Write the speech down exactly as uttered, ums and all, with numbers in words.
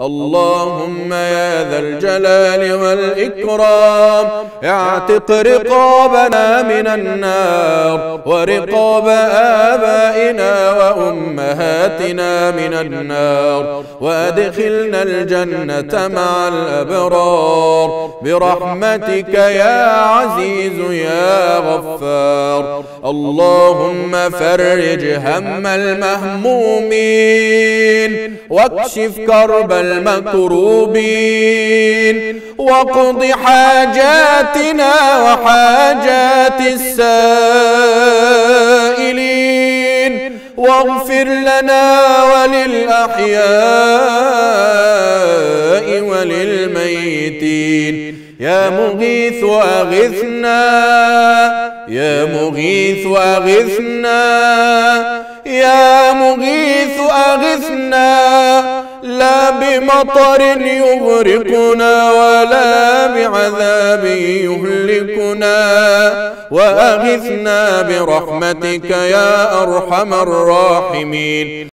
اللهم يا ذا الجلال والإكرام اعتق رقابنا من النار ورقاب آبائنا وأمهاتنا من النار وأدخلنا الجنة مع الأبرار برحمتك يا عزيز يا غفار. اللهم فرج هم المهمومين واكشف كرب المكروبين وقض حاجاتنا وحاجات السائلين واغفر لنا وللأحياء وللميتين يا مغيث أغثنا يا مغيث أغثنا يا مغيث أغثنا لا بمطر يغرقنا ولا بعذاب يهلكنا وأغثنا برحمتك يا أرحم الراحمين.